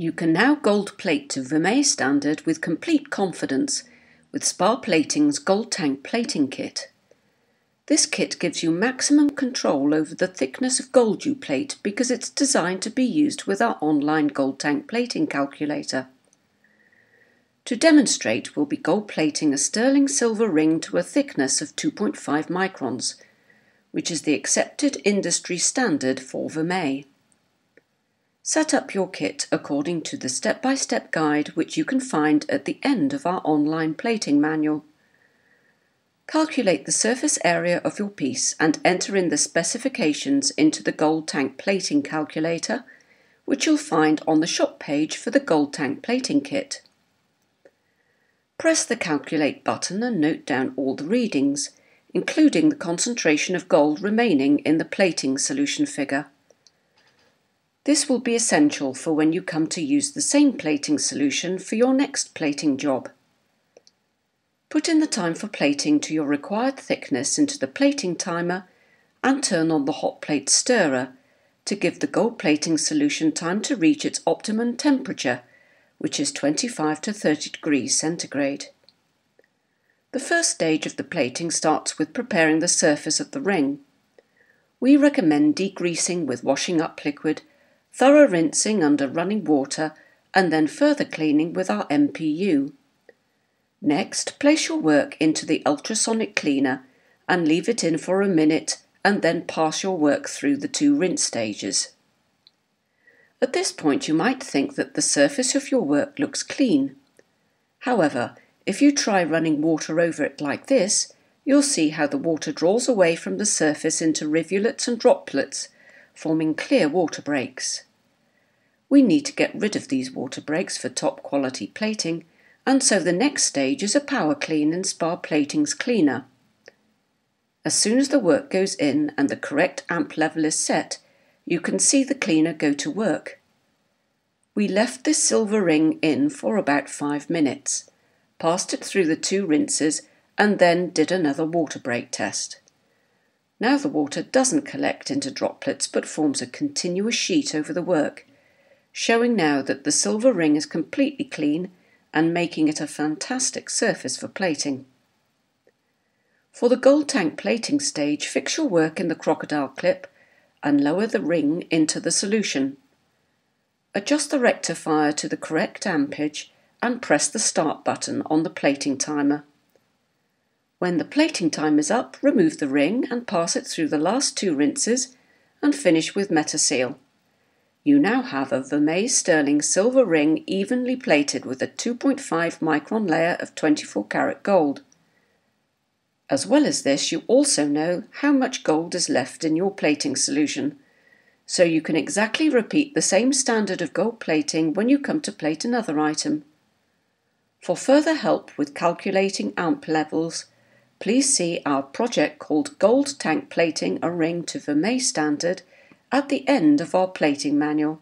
You can now gold plate to vermeil standard with complete confidence with Spar Plating's Gold Tank Plating Kit. This kit gives you maximum control over the thickness of gold you plate because it's designed to be used with our online gold tank plating calculator. To demonstrate, we'll be gold plating a sterling silver ring to a thickness of 2.5 microns, which is the accepted industry standard for vermeil. Set up your kit according to the step-by-step guide, which you can find at the end of our online plating manual. Calculate the surface area of your piece and enter in the specifications into the Gold Tank Plating Calculator, which you'll find on the shop page for the Gold Tank Plating Kit. Press the Calculate button and note down all the readings, including the concentration of gold remaining in the plating solution figure. This will be essential for when you come to use the same plating solution for your next plating job. Put in the time for plating to your required thickness into the plating timer and turn on the hot plate stirrer to give the gold plating solution time to reach its optimum temperature, which is 25 to 30 degrees centigrade. The first stage of the plating starts with preparing the surface of the ring. We recommend degreasing with washing up liquid, thorough rinsing under running water, and then further cleaning with our MPU. Next, place your work into the ultrasonic cleaner and leave it in for a minute and then pass your work through the two rinse stages. At this point you might think that the surface of your work looks clean. However, if you try running water over it like this, you'll see how the water draws away from the surface into rivulets and droplets, forming clear water breaks. We need to get rid of these water breaks for top quality plating, and so the next stage is a power clean in Spar Plating's cleaner. As soon as the work goes in and the correct amp level is set, you can see the cleaner go to work. We left this silver ring in for about 5 minutes, passed it through the two rinses, and then did another water break test. Now the water doesn't collect into droplets but forms a continuous sheet over the work, showing now that the silver ring is completely clean and making it a fantastic surface for plating. For the gold tank plating stage, fix your work in the crocodile clip and lower the ring into the solution. Adjust the rectifier to the correct ampage and press the start button on the plating timer. When the plating time is up, remove the ring and pass it through the last two rinses and finish with Metaseal. You now have a vermeil sterling silver ring evenly plated with a 2.5 micron layer of 24 karat gold. As well as this, you also know how much gold is left in your plating solution, so you can exactly repeat the same standard of gold plating when you come to plate another item. For further help with calculating amp levels, please see our project called Gold Tank Plating a Ring to Vermeil Standard at the end of our plating manual.